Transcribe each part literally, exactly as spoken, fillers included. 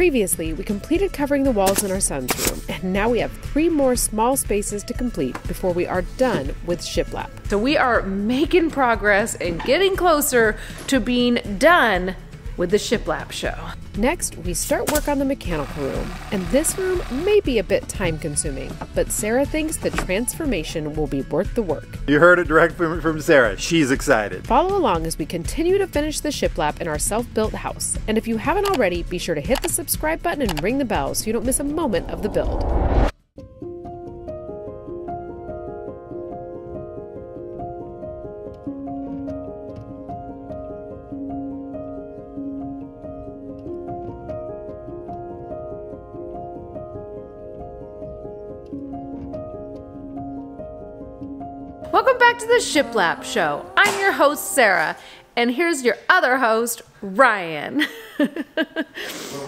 Previously, we completed covering the walls in our son's room, and now we have three more small spaces to complete before we are done with shiplap. So we are making progress and getting closer to being done with the shiplap show. Next, we start work on the mechanical room, and this room may be a bit time-consuming, but Sarah thinks the transformation will be worth the work. You heard it direct from, from Sarah. She's excited. Follow along as we continue to finish the shiplap in our self-built house, and if you haven't already, be sure to hit the subscribe button and ring the bell so you don't miss a moment of the build. Welcome back to the Shiplap Show. I'm your host, Sarah, and here's your other host, Ryan. Where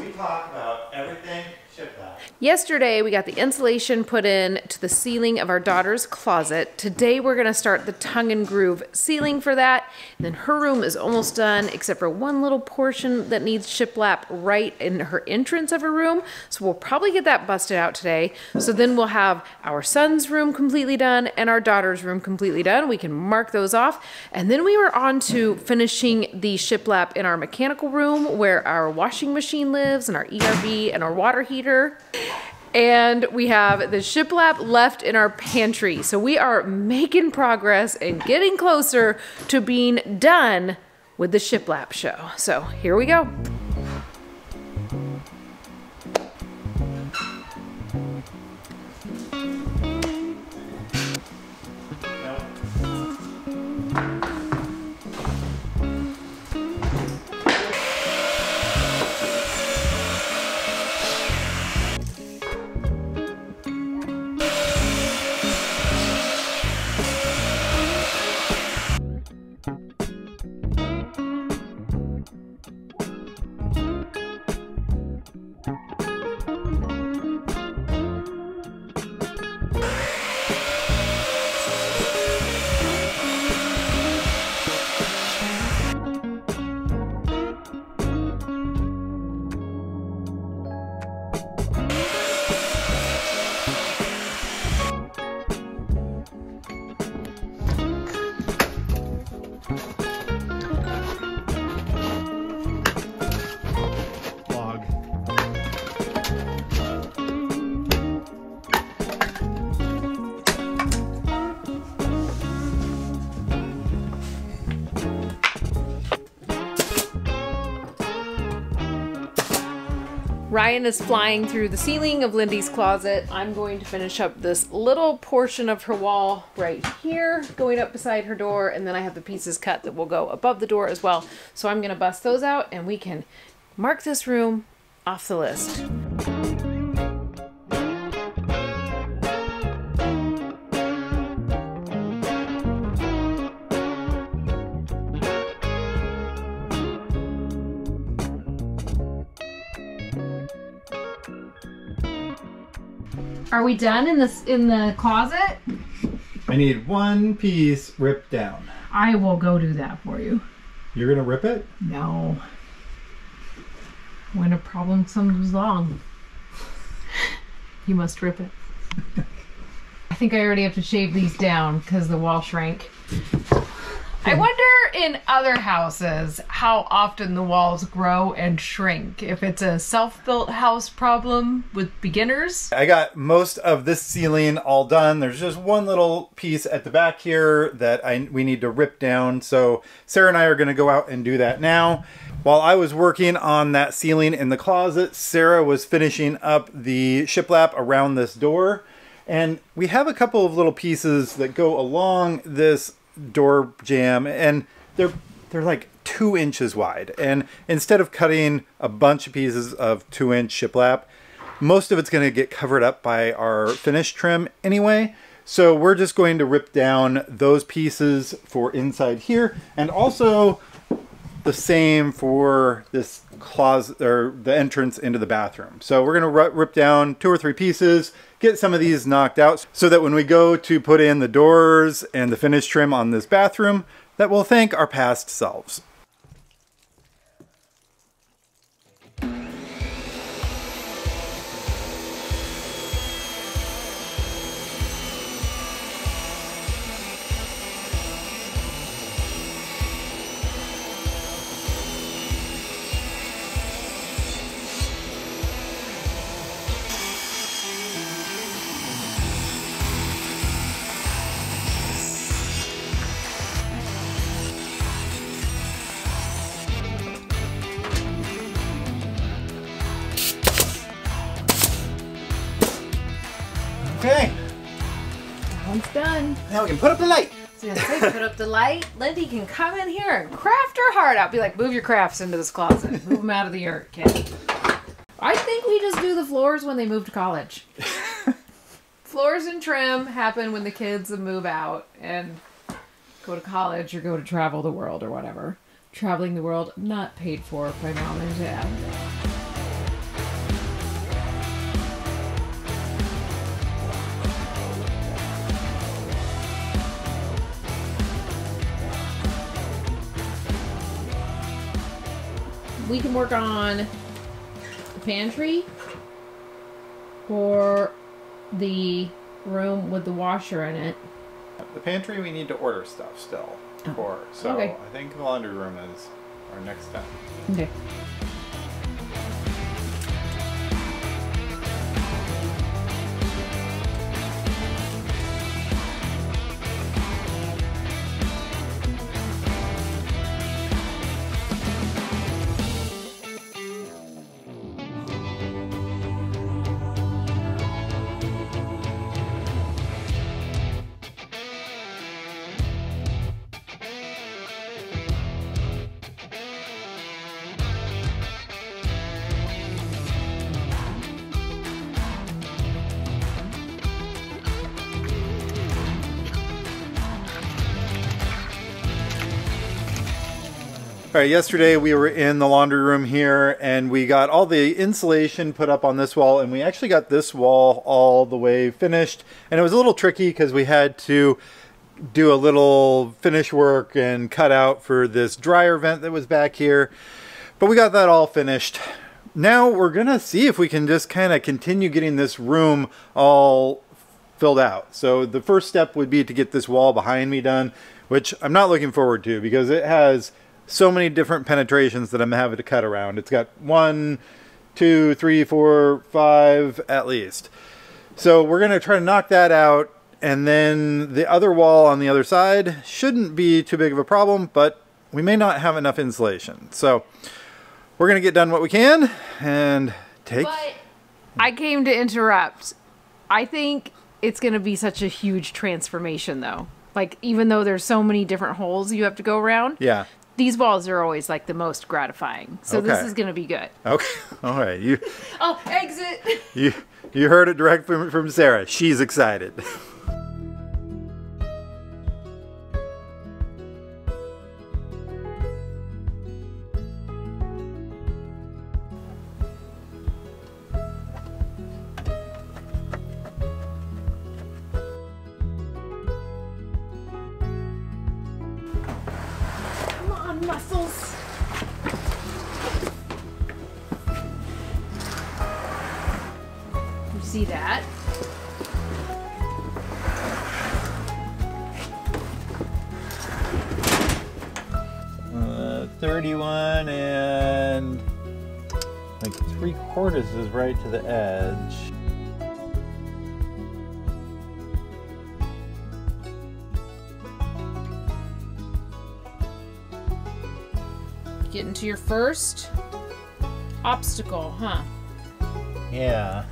we talk about everything shiplap. Yesterday, we got the insulation put in to the ceiling of our daughter's closet. Today, we're gonna start the tongue and groove ceiling for that. And then her room is almost done, except for one little portion that needs shiplap right in her entrance of her room. So we'll probably get that busted out today. So then we'll have our son's room completely done and our daughter's room completely done. We can mark those off. And then we were on to finishing the shiplap in our mechanical room where our washing machine lives and our E R V and our water heater. And we have the shiplap left in our pantry. So we are making progress and getting closer to being done with the shiplap show. So here we go. Ryan is flying through the ceiling of Lindy's closet. I'm going to finish up this little portion of her wall right here, going up beside her door, and then I have the pieces cut that will go above the door as well. So I'm gonna bust those out and we can mark this room off the list. Are we done in this in the closet? I need one piece ripped down. I will go do that for you. You're gonna rip it? No. When a problem comes along, you must rip it. I think I already have to shave these down because the wall shrank. I wonder in other houses how often the walls grow and shrink. If it's a self-built house problem with beginners. I got most of this ceiling all done. There's just one little piece at the back here that I, we need to rip down. So Sarah and I are gonna go out and do that now. While I was working on that ceiling in the closet, Sarah was finishing up the shiplap around this door. And we have a couple of little pieces that go along this door jamb, and they're they're like two inches wide, and instead of cutting a bunch of pieces of two inch shiplap, most of it's going to get covered up by our finish trim anyway, so we're just going to rip down those pieces for inside here, and also the same for this closet or the entrance into the bathroom. So we're going to rip down two or three pieces, get some of these knocked out so that when we go to put in the doors and the finish trim on this bathroom, that we'll thank our past selves. Okay. One's done. Now we can put up the light. Yeah, so put up the light. Lindy can come in here and craft her heart out. Be like, move your crafts into this closet. Move them out of the yurt, kid. I think we just do the floors when they move to college. Floors and trim happen when the kids move out and go to college or go to travel the world or whatever. Traveling the world, not paid for by mom and dad. We can work on the pantry or the room with the washer in it. The pantry, we need to order stuff still oh. for. So okay. I think the laundry room is our next step. Okay. All right, yesterday we were in the laundry room here and we got all the insulation put up on this wall, and we actually got this wall all the way finished. And it was a little tricky because we had to do a little finish work and cut out for this dryer vent that was back here. But we got that all finished. Now we're gonna see if we can just kind of continue getting this room all filled out. So the first step would be to get this wall behind me done, which I'm not looking forward to because it has so many different penetrations that I'm having to cut around. It's got one, two, three, four, five at least. So we're gonna try to knock that out, and then the other wall on the other side shouldn't be too big of a problem, but we may not have enough insulation. So we're gonna get done what we can and take... But I came to interrupt. I think it's gonna be such a huge transformation though. Like, even though there's so many different holes you have to go around. Yeah. These walls are always like the most gratifying. So okay. This is going to be good. Okay. All right. You. Oh, exit. You you heard it direct from, from Sarah. She's excited. Muscles. You see that? Uh, thirty-one and like three quarters is right to the edge. Get into your first obstacle, huh? Yeah.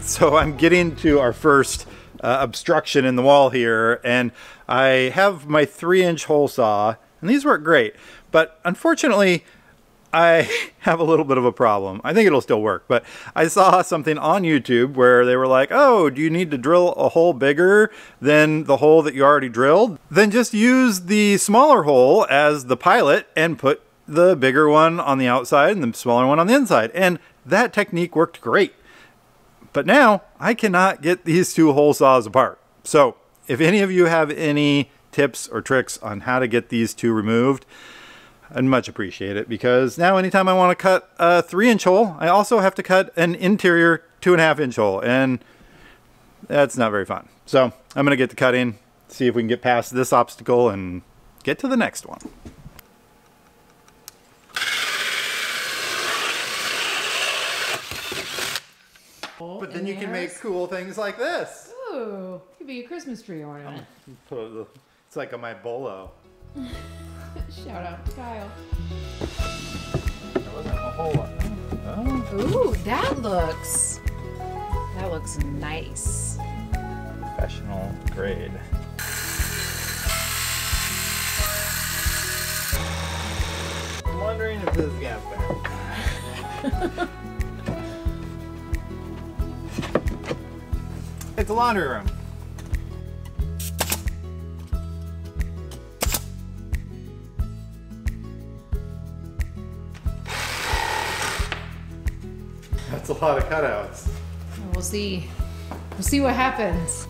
So I'm getting to our first uh, obstruction in the wall here, and I have my three inch hole saw, and these work great, but unfortunately I have a little bit of a problem. I think it'll still work, but I saw something on YouTube where they were like, oh, do you need to drill a hole bigger than the hole that you already drilled? Then just use the smaller hole as the pilot and put the bigger one on the outside and the smaller one on the inside. And that technique worked great. But now I cannot get these two hole saws apart. So if any of you have any tips or tricks on how to get these two removed, I'd much appreciate it, because now anytime I want to cut a three inch hole, I also have to cut an interior two and a half inch hole, and that's not very fun. So I'm going to get to cutting, see if we can get past this obstacle and get to the next one. But then you can make cool things like this. Ooh, could be a Christmas tree ornament. It's like a my bolo. Shout out to Kyle. There wasn't a whole lot. Oh. Ooh, that looks, that That looks nice. Professional grade. I'm wondering if this got better. It's a laundry room. That's a lot of cutouts. We'll see. We'll see what happens.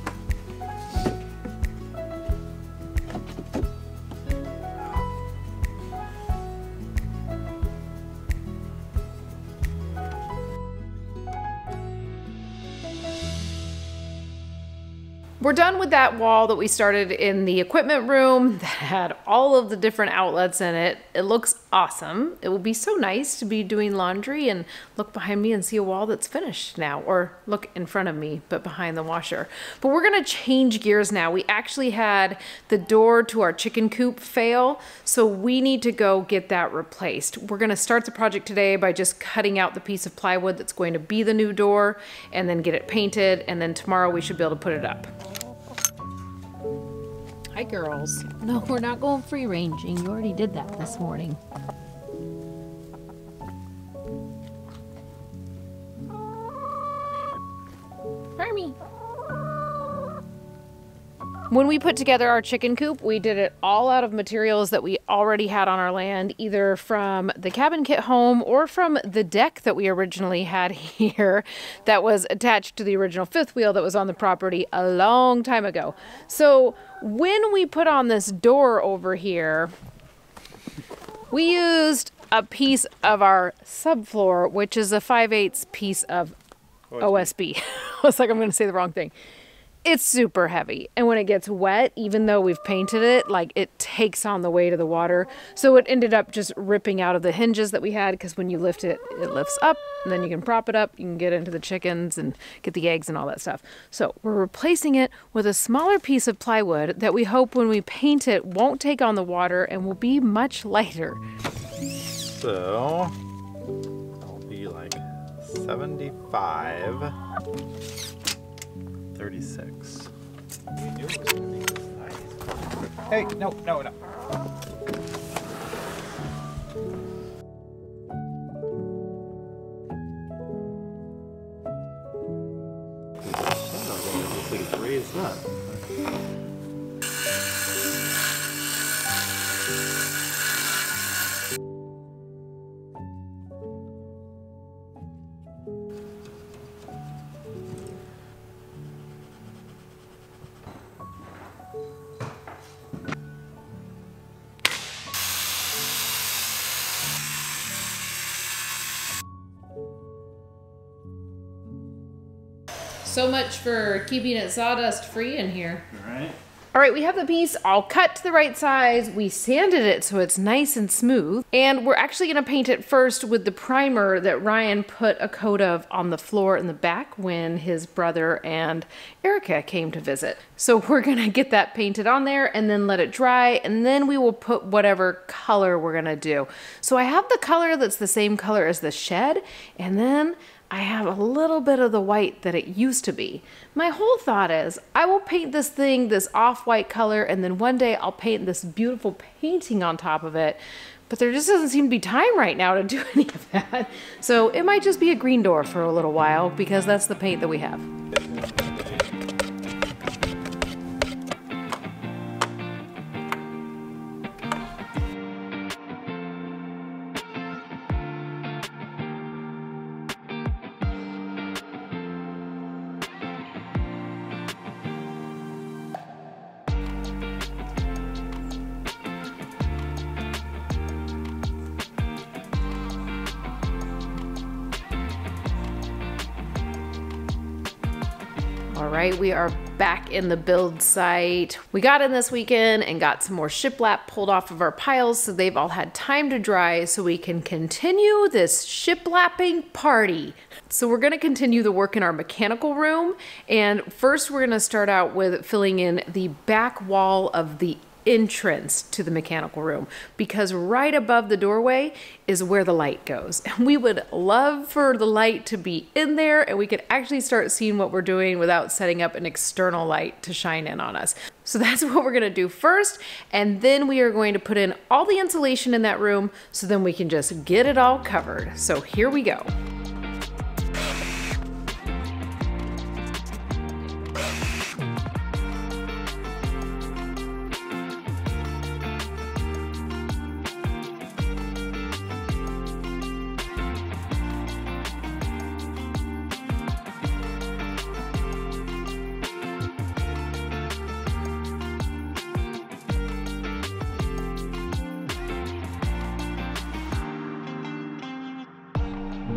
We're done with that wall that we started in the equipment room that had all of the different outlets in it. It looks awesome. It will be so nice to be doing laundry and look behind me and see a wall that's finished now, or look in front of me, but behind the washer. But we're gonna change gears now. We actually had the door to our chicken coop fail, so we need to go get that replaced. We're gonna start the project today by just cutting out the piece of plywood that's going to be the new door and then get it painted, and then tomorrow we should be able to put it up. Hi, girls. No, we're not going free ranging. You already did that this morning. Hermie. When we put together our chicken coop, we did it all out of materials that we already had on our land, either from the cabin kit home or from the deck that we originally had here that was attached to the original fifth wheel that was on the property a long time ago. So when we put on this door over here, we used a piece of our subfloor, which is a five eighths piece of O S B. I was like, I'm going to say the wrong thing. It's super heavy, and when it gets wet, even though we've painted it, like it takes on the weight of the water. So it ended up just ripping out of the hinges that we had, because when you lift it, it lifts up, and then you can prop it up, you can get into the chickens and get the eggs and all that stuff. So we're replacing it with a smaller piece of plywood that we hope when we paint it won't take on the water and will be much lighter. So it'll be like seventy-five, thirty-six. Hey, no, no, no. Raise up. So much for keeping it sawdust free in here. All right. All right, we have the piece all cut to the right size. We sanded it so it's nice and smooth. And we're actually gonna paint it first with the primer that Ryan put a coat of on the floor in the back when his brother and Erica came to visit. So we're gonna get that painted on there and then let it dry, and then we will put whatever color we're gonna do. So I have the color that's the same color as the shed, and then I have a little bit of the white that it used to be. My whole thought is I will paint this thing this off-white color, and then one day I'll paint this beautiful painting on top of it, but there just doesn't seem to be time right now to do any of that. So it might just be a green door for a little while, because that's the paint that we have. All right, we are back in the build site. We got in this weekend and got some more shiplap pulled off of our piles, so they've all had time to dry so we can continue this shiplapping party. So we're gonna continue the work in our mechanical room, and first we're gonna start out with filling in the back wall of the entrance to the mechanical room, because right above the doorway is where the light goes. And we would love for the light to be in there, and we could actually start seeing what we're doing without setting up an external light to shine in on us. So that's what we're gonna do first, and then we are going to put in all the insulation in that room so then we can just get it all covered. So here we go.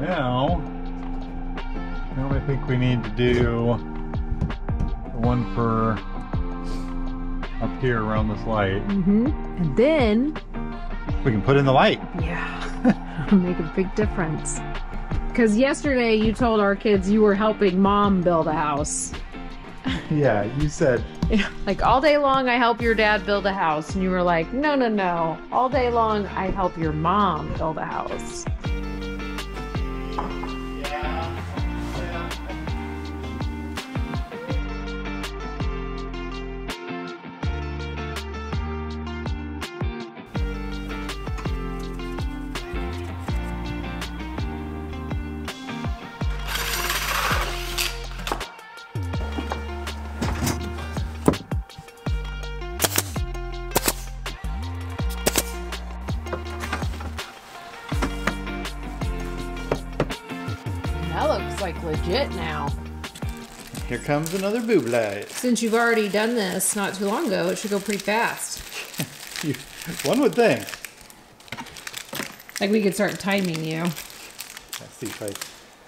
Now, now I think we need to do the one for up here around this light. Mm-hmm. And then we can put in the light. Yeah, it'll make a big difference. Because yesterday you told our kids you were helping Mom build a house. Yeah, you said. Like, all day long I help your dad build a house. And you were like, no, no, no. All day long I help your mom build a house. Like legit now. Here comes another boob light. Since you've already done this not too long ago, it should go pretty fast. You, one would think. Like we could start timing you. Let's see if I,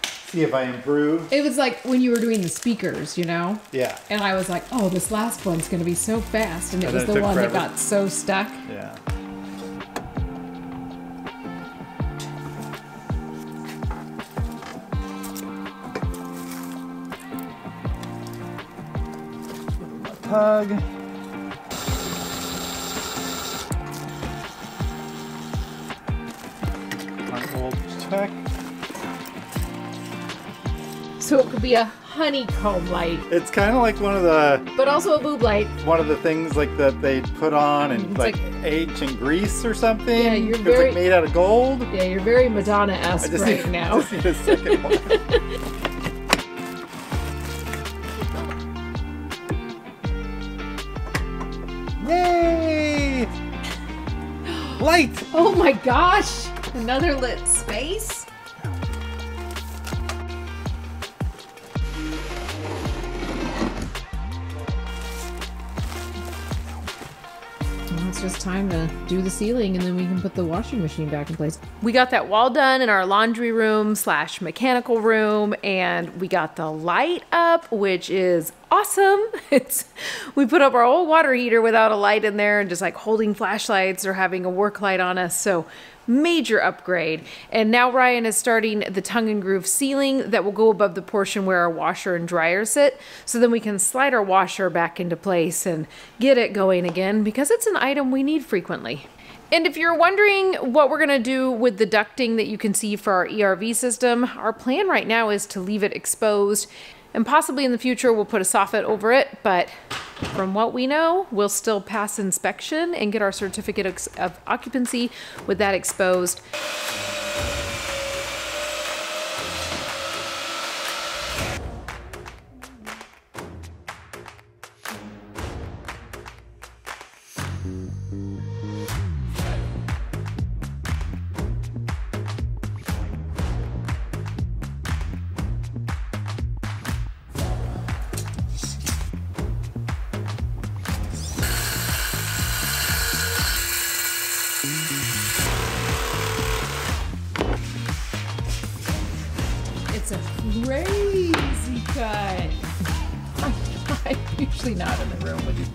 see if I improve. It was like when you were doing the speakers, you know? Yeah. And I was like, oh, this last one's gonna be so fast. And it and was the one forever. That got so stuck. Yeah. Hug. Check. So it could be a honeycomb light. It's kind of like one of the. But also a boob light. One of the things like that they put on and like, like age and grease or something. Yeah, you're very. It's like made out of gold. Yeah, you're very Madonna-esque right need, now. I just need a second one. Yay! Light! Oh my gosh! Another lit space? Well, it's just time to do the ceiling and then we can put the washing machine back in place. We got that wall done in our laundry room slash mechanical room, and we got the light up, which is awesome. It's, we put up our old water heater without a light in there and just like holding flashlights or having a work light on us. So major upgrade. And now Ryan is starting the tongue and groove ceiling that will go above the portion where our washer and dryer sit. So then we can slide our washer back into place and get it going again, because it's an item we need frequently. And if you're wondering what we're gonna do with the ducting that you can see for our E R V system, our plan right now is to leave it exposed. And possibly in the future, we'll put a soffit over it, but from what we know, we'll still pass inspection and get our certificate of occupancy with that exposed. It's a crazy cut. I'm usually not in the room with you.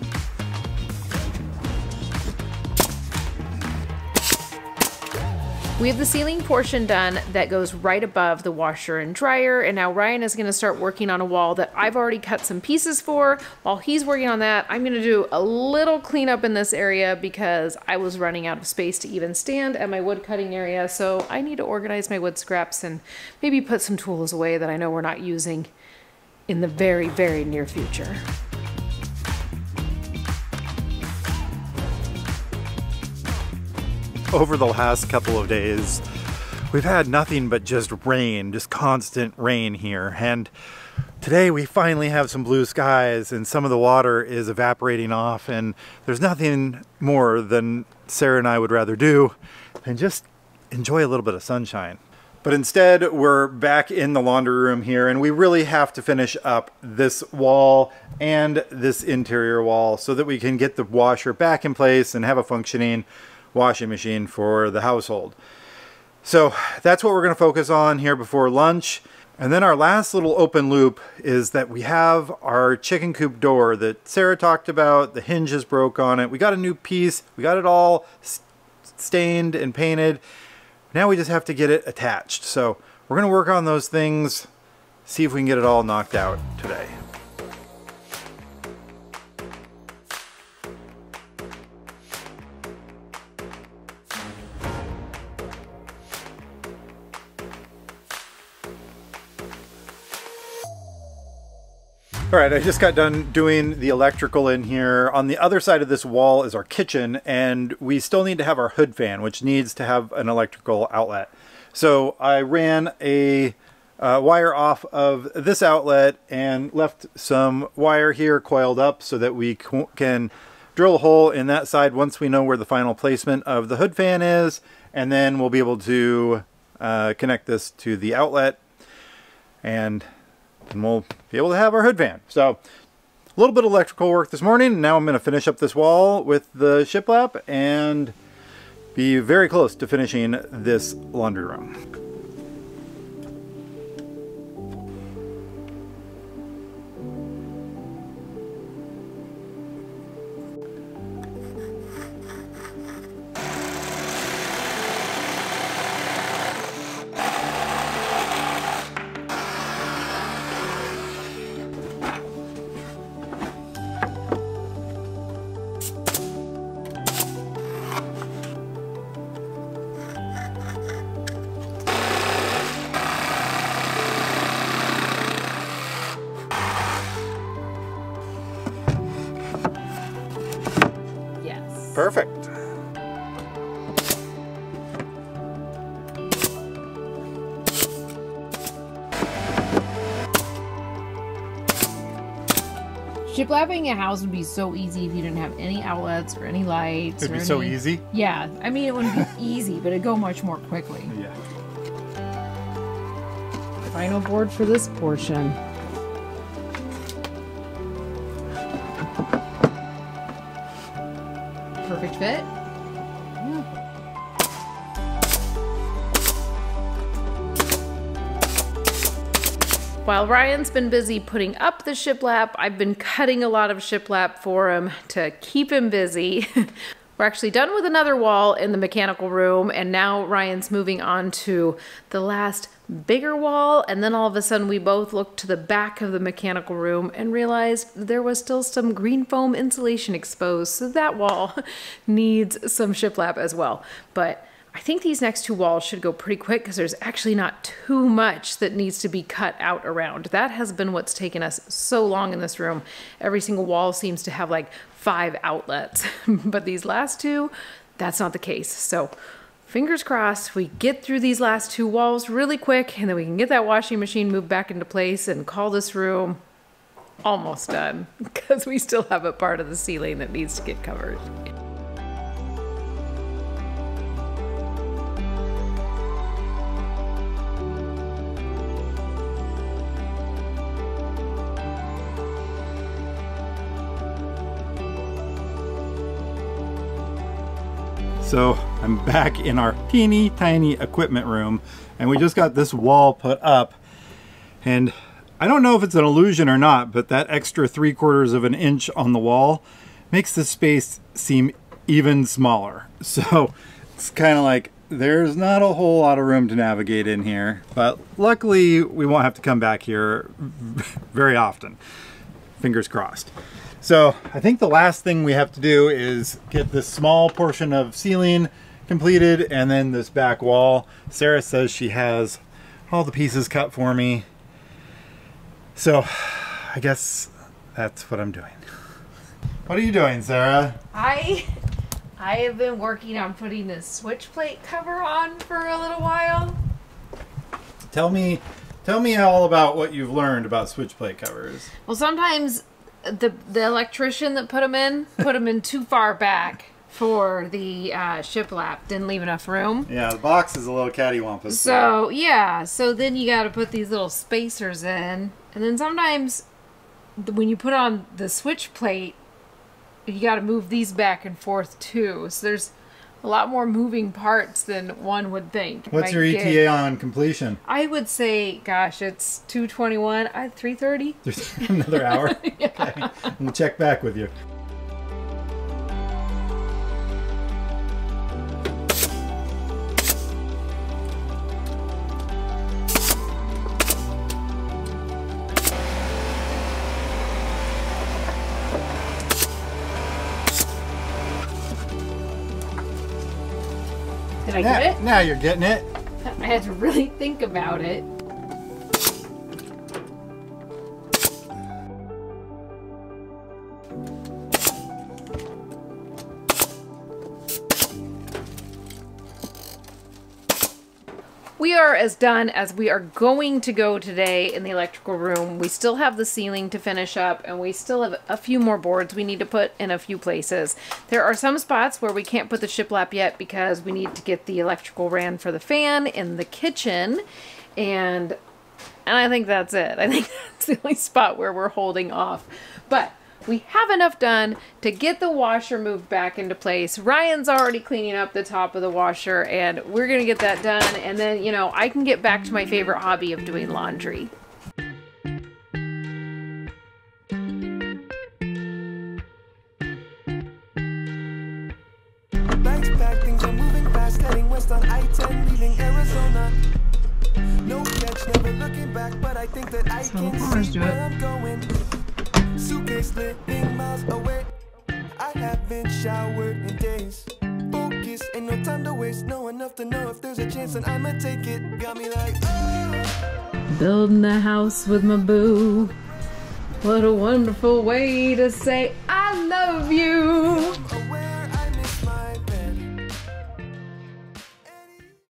We have the ceiling portion done that goes right above the washer and dryer, and now Ryan is going to start working on a wall that I've already cut some pieces for. While he's working on that, I'm going to do a little cleanup in this area because I was running out of space to even stand at my wood cutting area, so I need to organize my wood scraps and maybe put some tools away that I know we're not using in the very, very near future. Over the last couple of days, we've had nothing but just rain, just constant rain here. And today we finally have some blue skies and some of the water is evaporating off, and there's nothing more than Sarah and I would rather do than just enjoy a little bit of sunshine. But instead, we're back in the laundry room here, and we really have to finish up this wall and this interior wall so that we can get the washer back in place and have a functioning washing machine for the household. So that's what we're going to focus on here before lunch. And then our last little open loop is that we have our chicken coop door that Sarah talked about. The hinges broke on it. We got a new piece. We got it all stained and painted. Now we just have to get it attached. So we're going to work on those things, see if we can get it all knocked out today. All right, I just got done doing the electrical in here. On the other side of this wall is our kitchen, and we still need to have our hood fan, which needs to have an electrical outlet. So I ran a uh, wire off of this outlet and left some wire here coiled up so that we can drill a hole in that side once we know where the final placement of the hood fan is, and then we'll be able to uh, connect this to the outlet, and and we'll be able to have our hood van. So a little bit of electrical work this morning. Now I'm going to finish up this wall with the shiplap and be very close to finishing this laundry room. Perfect. Shiplapping a house would be so easy if you didn't have any outlets or any lights. It'd be so easy? Yeah. I mean, it wouldn't be easy, but it'd go much more quickly. Yeah. Final board for this portion. Perfect fit. While Ryan's been busy putting up the shiplap, I've been cutting a lot of shiplap for him to keep him busy. We're actually done with another wall in the mechanical room, and now Ryan's moving on to the last bigger wall, and then all of a sudden we both looked to the back of the mechanical room and realized there was still some green foam insulation exposed, so that wall needs some shiplap as well. But I think these next two walls should go pretty quick because there's actually not too much that needs to be cut out around. That has been what's taken us so long in this room. Every single wall seems to have like five outlets, but these last two, that's not the case. So fingers crossed we get through these last two walls really quick, and then we can get that washing machine moved back into place and call this room almost done, because we still have a part of the ceiling that needs to get covered. So I'm back in our teeny tiny equipment room, and we just got this wall put up, and I don't know if it's an illusion or not, but that extra three quarters of an inch on the wall makes the space seem even smaller. So it's kind of like, There's not a whole lot of room to navigate in here, but luckily we won't have to come back here very often. Fingers crossed. So I think the last thing we have to do is get this small portion of ceiling completed and then this back wall. Sarah says she has all the pieces cut for me. So I guess that's what I'm doing. What are you doing, Sarah? I... I have been working on putting this switch plate cover on for a little while. Tell me, tell me all about what you've learned about switch plate covers. Well, sometimes the the electrician that put them in put them in too far back for the uh, shiplap. Didn't leave enough room. Yeah, the box is a little cattywampus. So yeah, so then you got to put these little spacers in, and then sometimes when you put on the switch plate, you got to move these back and forth too. So there's a lot more moving parts than one would think. What's your E T A on completion? I would say, gosh, it's two twenty-one, I three thirty. Another hour? Yeah. Okay. I'm gonna check back with you. Did I now, get it? Now you're getting it. I had to really think about it. We are as done as we are going to go today in the electrical room. We still have the ceiling to finish up, and we still have a few more boards we need to put in a few places. There are some spots where we can't put the shiplap yet because we need to get the electrical ran for the fan in the kitchen, and and I think that's it. I think that's the only spot where we're holding off. But we have enough done to get the washer moved back into place. Ryan's already cleaning up the top of the washer, and we're gonna get that done. And then, you know, I can get back to my favorite hobby of doing laundry. Suitcase living miles away. I haven't showered in days. Focus, ain't no time to waste. Know enough to know if there's a chance, and I'ma take it. Got me like, oh. Building a house with my boo. What a wonderful way to say I love you.